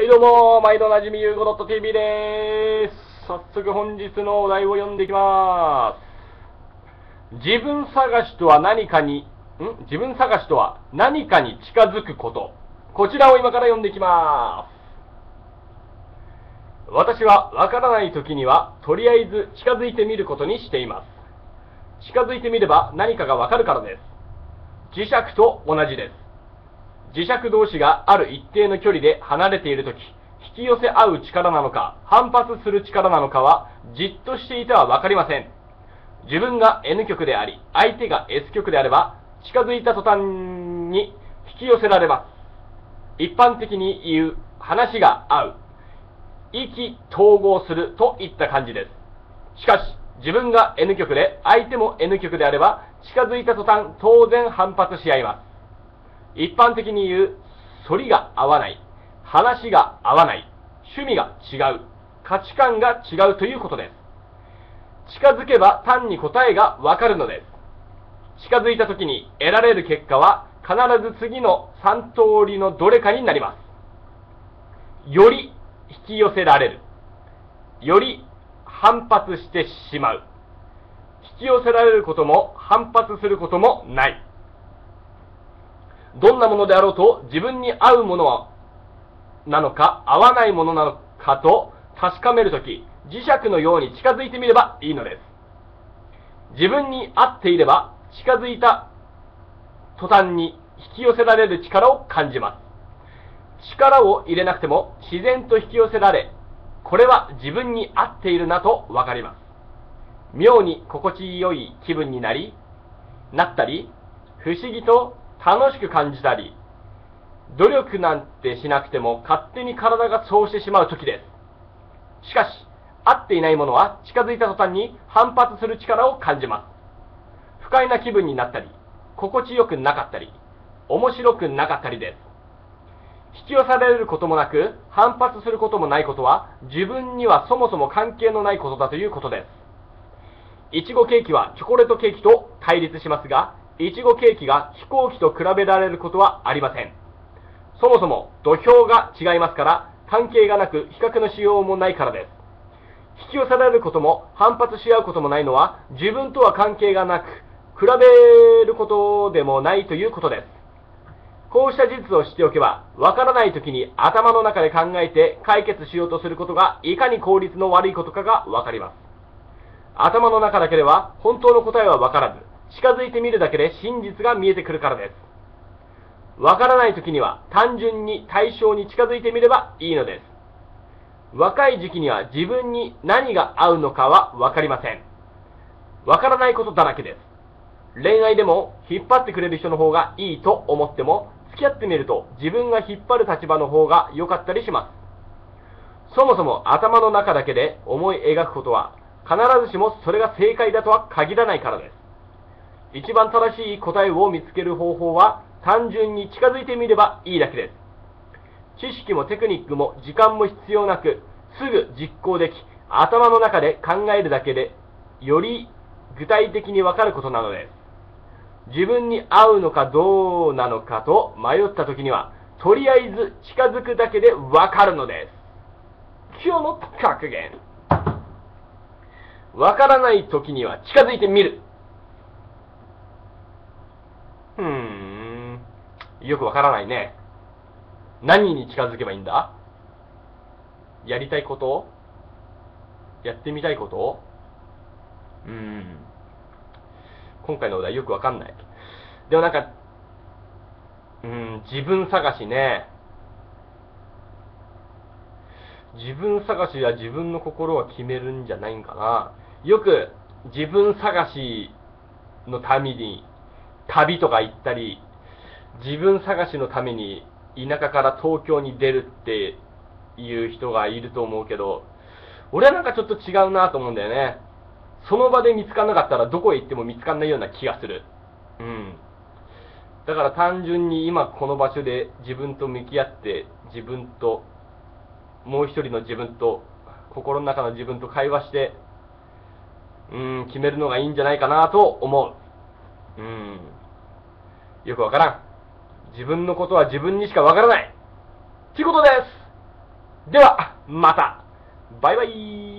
はいどうも、毎度おなじみゆうこ .tv でーす。早速本日のお題を読んでいきまーす。自分探しとは何かに近づくこと。こちらを今から読んでいきまーす。私はわからないときには、とりあえず近づいてみることにしています。近づいてみれば何かがわかるからです。磁石と同じです。磁石同士がある一定の距離で離れているとき、引き寄せ合う力なのか、反発する力なのかは、じっとしていては分かりません。自分が N 極であり、相手が S 極であれば、近づいた途端に引き寄せられます。一般的に言う、話が合う、意気投合するといった感じです。しかし、自分が N 極で、相手も N 極であれば、近づいた途端、当然反発し合います。一般的に言う、反りが合わない、話が合わない、趣味が違う、価値観が違うということです。近づけば単に答えがわかるのです。近づいた時に得られる結果は、必ず次の3通りのどれかになります。より引き寄せられる。より反発してしまう。引き寄せられることも反発することもない。どんなものであろうと自分に合うものなのか合わないものなのかと確かめるとき、磁石のように近づいてみればいいのです。自分に合っていれば近づいた途端に引き寄せられる力を感じます。力を入れなくても自然と引き寄せられ、これは自分に合っているなとわかります。妙に心地よい気分になったり、不思議と楽しく感じたり、努力なんてしなくても勝手に体がそうしてしまう時です。しかし、合っていないものは近づいた途端に反発する力を感じます。不快な気分になったり、心地よくなかったり、面白くなかったりです。引き寄せられることもなく、反発することもないことは、自分にはそもそも関係のないことだということです。いちごケーキはチョコレートケーキと対立しますが、いちごケーキが飛行機と比べられることはありません。そもそも土俵が違いますから、関係がなく比較のしようもないからです。引き寄せられることも反発し合うこともないのは、自分とは関係がなく、比べることでもないということです。こうした事実を知っておけば、わからないときに頭の中で考えて解決しようとすることが、いかに効率の悪いことかがわかります。頭の中だけでは本当の答えはわからず、近づいてみるだけで真実が見えてくるからです。わからないときには単純に対象に近づいてみればいいのです。若い時期には自分に何が合うのかはわかりません。わからないことだらけです。恋愛でも引っ張ってくれる人の方がいいと思っても、付き合ってみると自分が引っ張る立場の方が良かったりします。そもそも頭の中だけで思い描くことは、必ずしもそれが正解だとは限らないからです。一番正しい答えを見つける方法は、単純に近づいてみればいいだけです。知識もテクニックも時間も必要なく、すぐ実行でき、頭の中で考えるだけで、より具体的にわかることなのです。自分に合うのかどうなのかと迷った時には、とりあえず近づくだけでわかるのです。今日の格言。わからない時には近づいてみる。よくわからないね。何に近づけばいいんだ？やりたいこと？やってみたいこと？今回のお題よくわかんない。でもなんか、自分探しね。自分探しは自分の心は決めるんじゃないんかな。よく自分探しのために旅とか行ったり、自分探しのために田舎から東京に出るっていう人がいると思うけど、俺はなんかちょっと違うなと思うんだよね。その場で見つからなかったらどこへ行っても見つからないような気がする。だから単純に今この場所で自分と向き合って、自分ともう一人の自分と心の中の自分と会話して、決めるのがいいんじゃないかなと思う。よくわからん。自分のことは自分にしかわからない。ということです。ではまた、バイバイ。